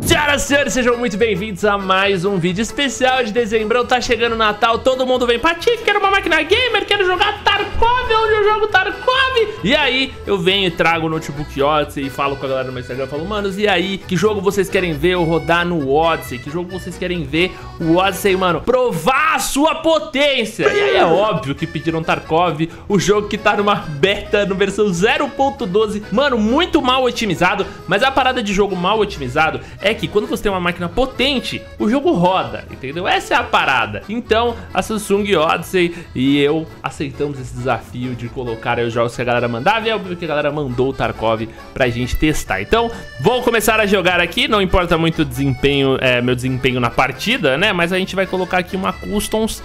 Senhoras e senhores, sejam muito bem-vindos a mais um vídeo especial de dezembro. Tá chegando o Natal, todo mundo vem: Pati, quero uma máquina gamer, quero jogar Tarkov, onde eu jogo Tarkov. E aí, eu venho e trago o notebook Odyssey e falo com a galera no meu Instagram, falo: manos, e aí, que jogo vocês querem ver eu rodar no Odyssey? Que jogo vocês querem ver o Odyssey, mano, provar a sua potência? E aí é óbvio que pediram Tarkov, o jogo que tá numa beta, no versão 0.12, mano, muito mal otimizado. Mas a parada de jogo mal otimizado é que quando você tem uma máquina potente, o jogo roda, entendeu? Essa é a parada. Então, a Samsung, Odyssey e eu aceitamos esse desafio de colocar aí os jogos que a galera mandava, e é óbvio que a galera mandou o Tarkov pra gente testar. Então, vou começar a jogar aqui, não importa muito o desempenho, meu desempenho na partida, né? Mas a gente vai colocar aqui uma Customs.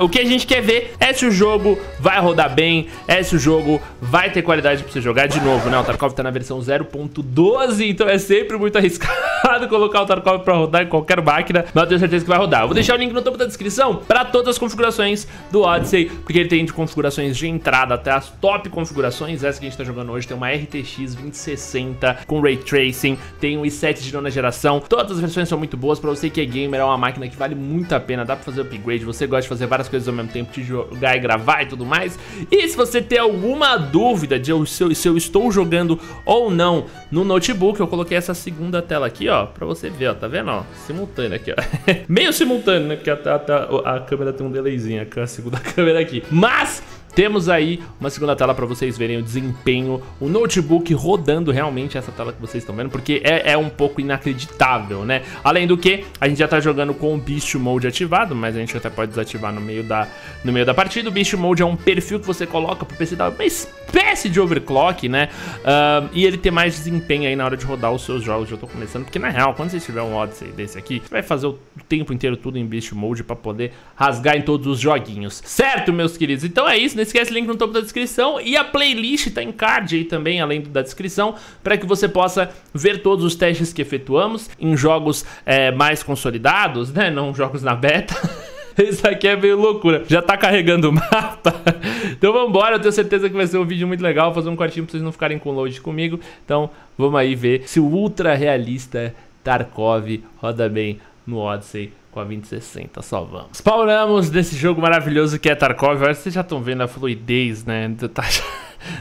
O que a gente quer ver é se o jogo vai rodar bem, é se o jogo vai ter qualidade pra você jogar de novo, né? O Tarkov tá na versão 0.12, então é sempre muito arriscado colocar o Tarkov pra rodar em qualquer máquina, mas eu tenho certeza que vai rodar. Eu vou deixar o link no topo da descrição pra todas as configurações do Odyssey, porque ele tem de configurações de entrada até as top configurações. Essa que a gente tá jogando hoje tem uma RTX 2060 com Ray Tracing, tem um i7 de 9ª geração, todas as versões são muito boas. Pra você que é gamer, é uma máquina que vale muito a pena, dá pra fazer upgrade, você gosta de fazer várias coisas ao mesmo tempo, de jogar e gravar e tudo mais. E se você tem alguma dúvida de se eu estou jogando ou não no notebook, eu coloquei essa segunda tela aqui, ó, pra você ver, ó, tá vendo, ó, simultâneo aqui, ó. Meio simultâneo, né, porque a câmera tem um delayzinho, a segunda câmera aqui. Mas temos aí uma segunda tela pra vocês verem o desempenho, o notebook rodando realmente essa tela que vocês estão vendo, porque é um pouco inacreditável, né? Além do que, a gente já tá jogando com o Beast Mode ativado, mas a gente até pode desativar no meio da partida. O Beast Mode é um perfil que você coloca pro PC dar uma espécie de overclock, né? E ele ter mais desempenho aí na hora de rodar os seus jogos. Eu tô começando, porque na real, quando você tiver um Odyssey desse aqui, você vai fazer o tempo inteiro tudo em Beast Mode pra poder rasgar em todos os joguinhos. Certo, meus queridos? Então é isso. Não esquece o link no topo da descrição, e a playlist tá em card aí também, além da descrição, para que você possa ver todos os testes que efetuamos em jogos mais consolidados, né? Não jogos na beta. Isso aqui é meio loucura. Já tá carregando o mapa. Então vambora, eu tenho certeza que vai ser um vídeo muito legal. Vou fazer um quartinho pra vocês não ficarem com load comigo. Então vamos aí ver se o ultra realista Tarkov roda bem no Odyssey com a 2060, só vamos. Spawnamos desse jogo maravilhoso que é Tarkov. Olha, vocês já estão vendo a fluidez, né?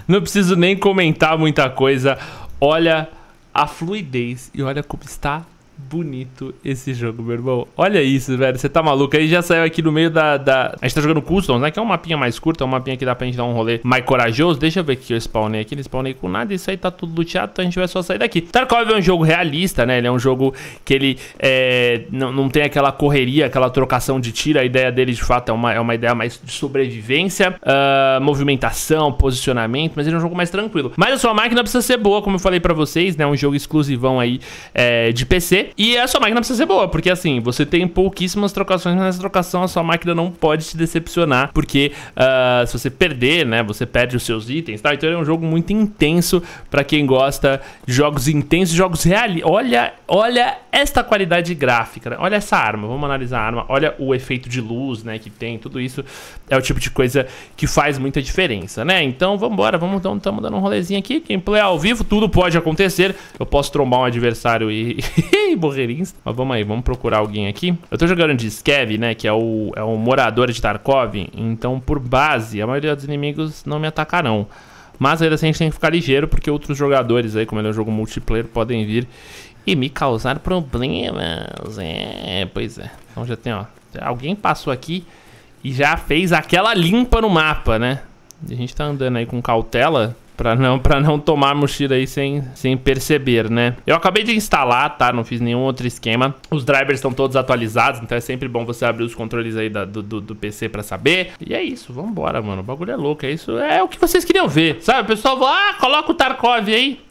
Não preciso nem comentar muita coisa. Olha a fluidez e olha como está bonito esse jogo, meu irmão. Olha isso, velho, você tá maluco. Aí já saiu aqui no meio da... A gente tá jogando Customs, né? Que é um mapinha mais curto, é um mapinha que dá pra gente dar um rolê mais corajoso. Deixa eu ver aqui, eu spawnei aqui, não spawnei com nada. Isso aí tá tudo luteado, então a gente vai só sair daqui. Tarkov é um jogo realista, né? Ele é um jogo que ele não tem aquela correria, aquela trocação de tiro. A ideia dele, de fato, é uma ideia mais de sobrevivência, movimentação, posicionamento, mas ele é um jogo mais tranquilo. Mas a sua máquina precisa ser boa, como eu falei pra vocês, né? É um jogo exclusivão aí de PC. E a sua máquina precisa ser boa, porque assim, você tem pouquíssimas trocações, mas nessa trocação a sua máquina não pode te decepcionar, porque se você perder, né, você perde os seus itens, tá? Então ele é um jogo muito intenso pra quem gosta de jogos intensos, jogos reais. Olha esta qualidade gráfica, né? Olha essa arma, vamos analisar a arma, olha o efeito de luz, né, que tem, tudo isso é o tipo de coisa que faz muita diferença, né? Então vambora, estamos dando um rolezinho aqui, gameplay ao vivo, tudo pode acontecer, eu posso trombar um adversário e... borrerins. Mas vamos aí, vamos procurar alguém aqui. Eu tô jogando de Skev, né, que é um morador de Tarkov. Então, por base, a maioria dos inimigos não me atacarão. Mas ainda assim a gente tem que ficar ligeiro, porque outros jogadores aí, como ele é um jogo multiplayer, podem vir e me causar problemas. É, pois é. Então já tem, ó, alguém passou aqui e já fez aquela limpa no mapa, né? E a gente tá andando aí com cautela Pra não tomar mochila aí sem perceber, né? Eu acabei de instalar, tá? Não fiz nenhum outro esquema. Os drivers estão todos atualizados, então é sempre bom você abrir os controles aí do PC pra saber. E é isso, vambora, mano. O bagulho é louco, é isso. É o que vocês queriam ver, sabe? O pessoal fala: ah, coloca o Tarkov aí.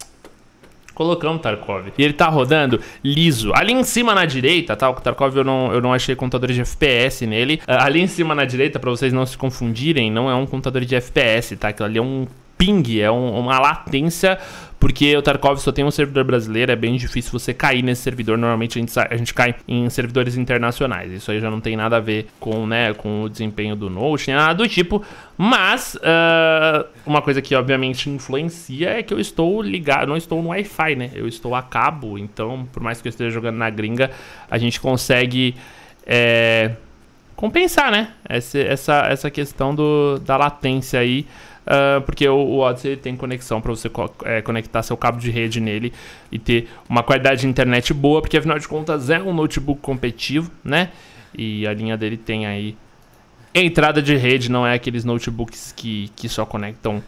Colocamos o Tarkov. E ele tá rodando liso. Ali em cima na direita, tá? O Tarkov eu não achei contador de FPS nele. Ali em cima na direita, pra vocês não se confundirem, não é um contador de FPS, tá? Aquilo ali é um ping, é uma latência, porque o Tarkov só tem um servidor brasileiro, é bem difícil você cair nesse servidor, normalmente a gente cai em servidores internacionais, isso aí já não tem nada a ver com, né, com o desempenho do Note, nem nada do tipo, mas uma coisa que obviamente influencia é que eu estou ligado, não estou no Wi-Fi, né, eu estou a cabo, então por mais que eu esteja jogando na gringa, a gente consegue compensar, né, essa questão da latência aí, porque o Odyssey tem conexão para você conectar seu cabo de rede nele e ter uma qualidade de internet boa, porque afinal de contas é um notebook competitivo, né? E a linha dele tem aí entrada de rede, não é aqueles notebooks que só conectam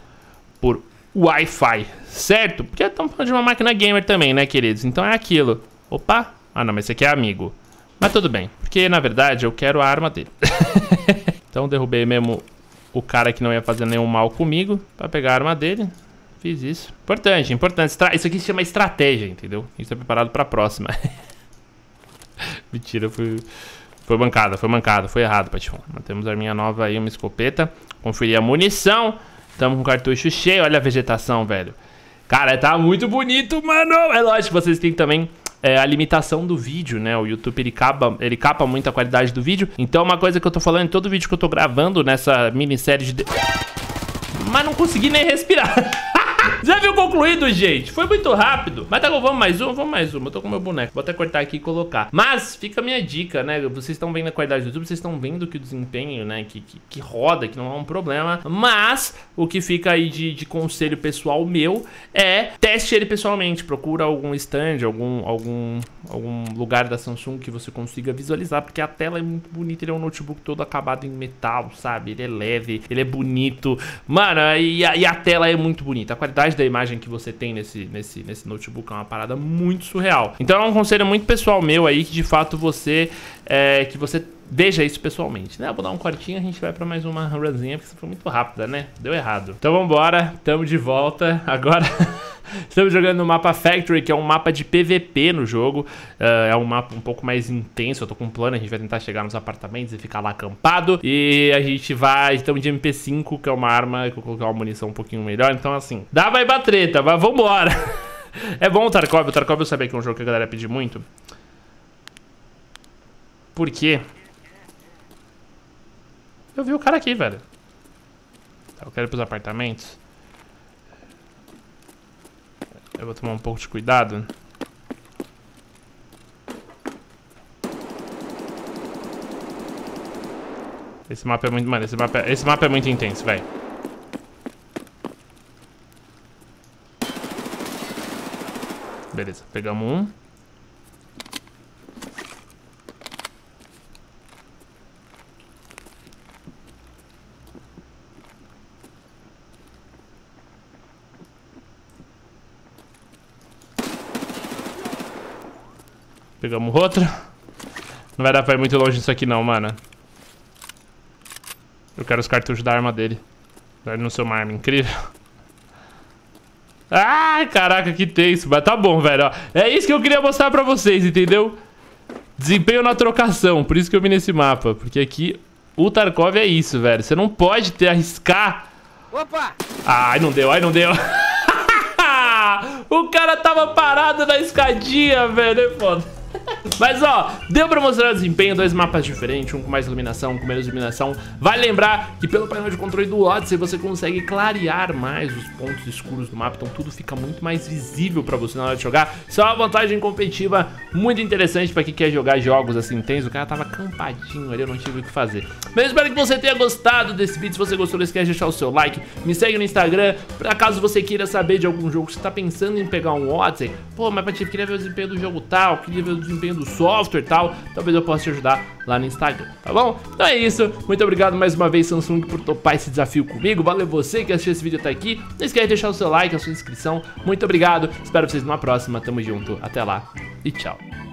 por Wi-Fi, certo? Porque estamos falando de uma máquina gamer também, né, queridos? Então é aquilo. Opa! Ah, não, mas esse aqui é amigo. Mas tudo bem, porque na verdade eu quero a arma dele. Então derrubei mesmo o cara que não ia fazer nenhum mal comigo, pra pegar a arma dele. Fiz isso. Importante, importante. Isso aqui se chama estratégia, entendeu? A gente tá preparado pra próxima. Mentira, foi bancada, foi mancada. Foi errado, Patifão. Nós temos a minha nova aí, uma escopeta. Conferir a munição. Tamo com o cartucho cheio. Olha a vegetação, velho. Cara, tá muito bonito, mano. É lógico, vocês têm também a limitação do vídeo, né? O YouTube ele capa muito a qualidade do vídeo. Então uma coisa que eu tô falando em todo vídeo que eu tô gravando nessa minissérie de... Mas não consegui nem respirar. Já viu concluído, gente? Foi muito rápido. Mas tá bom, vamos mais um, vamos mais uma. Eu tô com meu boneco, vou até cortar aqui e colocar. Mas fica a minha dica, né? Vocês estão vendo a qualidade do YouTube, vocês estão vendo que o desempenho, né, que roda, que não é um problema. Mas o que fica aí de conselho pessoal meu é teste ele pessoalmente. Procura algum stand, algum lugar da Samsung que você consiga visualizar, porque a tela é muito bonita. Ele é um notebook todo acabado em metal, sabe? Ele é leve, ele é bonito. Mano, e a tela é muito bonita. A qualidade da imagem que você tem nesse notebook é uma parada muito surreal. Então é um conselho muito pessoal meu aí, que de fato você veja isso pessoalmente, né? Eu vou dar um cortinho e a gente vai pra mais uma runzinha, porque isso foi muito rápida, né? Deu errado. Então vambora, tamo de volta. Agora estamos jogando no mapa Factory, que é um mapa de PVP no jogo. É um mapa um pouco mais intenso. Eu tô com um plano, a gente vai tentar chegar nos apartamentos e ficar lá acampado. E a gente vai... Estamos de MP5, que é uma arma que eu coloquei uma munição um pouquinho melhor. Então assim, dá vai pra treta, mas vambora. É bom o Tarkov. O Tarkov eu sabia que é um jogo que a galera pediu muito. Por quê? Eu vi o cara aqui, velho. Eu quero ir pros apartamentos. Eu vou tomar um pouco de cuidado. Esse mapa é muito... Mano, esse mapa é muito intenso, velho. Beleza, pegamos um. Pegamos outro. Não vai dar pra ir muito longe disso aqui não, mano. Eu quero os cartuchos da arma dele. Não ser uma arma incrível. Ai, caraca, que tenso. Mas tá bom, velho. Ó, é isso que eu queria mostrar pra vocês, entendeu? Desempenho na trocação. Por isso que eu vim nesse mapa. Porque aqui o Tarkov é isso, velho. Você não pode arriscar. Opa! Ai, não deu, ai, não deu. O cara tava parado na escadinha, velho. É foda. Mas ó, deu pra mostrar o desempenho, dois mapas diferentes, um com mais iluminação, um com menos iluminação. Vai lembrar que pelo painel de controle do Odyssey você consegue clarear mais os pontos escuros do mapa, então tudo fica muito mais visível pra você na hora de jogar. Isso é uma vantagem competitiva muito interessante pra quem quer jogar jogos assim intensos. O cara tava acampadinho ali, eu não tive o que fazer. Mas eu espero que você tenha gostado desse vídeo. Se você gostou, não esquece de deixar o seu like. Me segue no Instagram, pra caso você queira saber de algum jogo, se você tá pensando em pegar um Odyssey. Pô, mas Pati, queria ver o desempenho do jogo tal, queria ver o desempenho do software e tal, talvez eu possa te ajudar lá no Instagram, tá bom? Então é isso, muito obrigado mais uma vez, Samsung, por topar esse desafio comigo, valeu você que assistiu esse vídeo até aqui, não esquece de deixar o seu like, a sua inscrição, muito obrigado, espero vocês numa próxima, tamo junto, até lá e tchau.